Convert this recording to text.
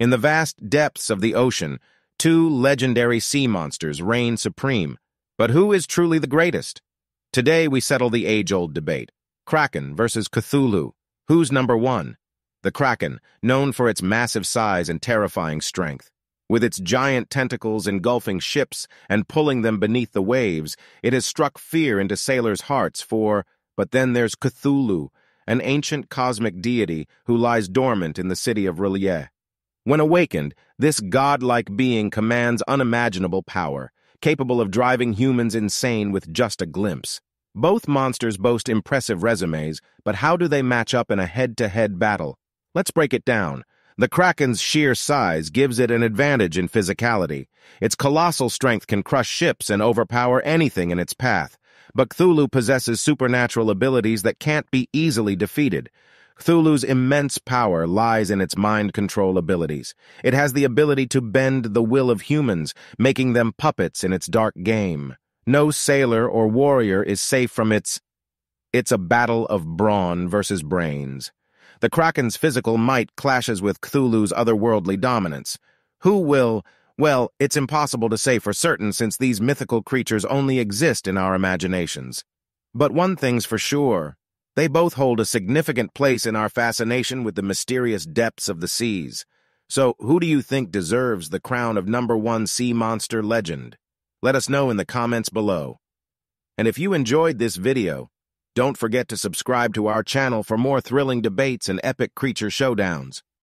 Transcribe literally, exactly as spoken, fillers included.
In the vast depths of the ocean, two legendary sea monsters reign supreme. But who is truly the greatest? Today we settle the age-old debate. Kraken versus Cthulhu. Who's number one? The Kraken, known for its massive size and terrifying strength. With its giant tentacles engulfing ships and pulling them beneath the waves, it has struck fear into sailors' hearts for... But then there's Cthulhu, an ancient cosmic deity who lies dormant in the city of R'lyeh. When awakened, this godlike being commands unimaginable power, capable of driving humans insane with just a glimpse. Both monsters boast impressive resumes, but how do they match up in a head-to-head battle? Let's break it down. The Kraken's sheer size gives it an advantage in physicality. Its colossal strength can crush ships and overpower anything in its path. But Cthulhu possesses supernatural abilities that can't be easily defeated. Cthulhu's immense power lies in its mind control abilities. It has the ability to bend the will of humans, making them puppets in its dark game. No sailor or warrior is safe from its... It's a battle of brawn versus brains. The Kraken's physical might clashes with Cthulhu's otherworldly dominance. Who will... Well, it's impossible to say for certain since these mythical creatures only exist in our imaginations. But one thing's for sure. They both hold a significant place in our fascination with the mysterious depths of the seas. So, who do you think deserves the crown of number one sea monster legend? Let us know in the comments below. And if you enjoyed this video, don't forget to subscribe to our channel for more thrilling debates and epic creature showdowns.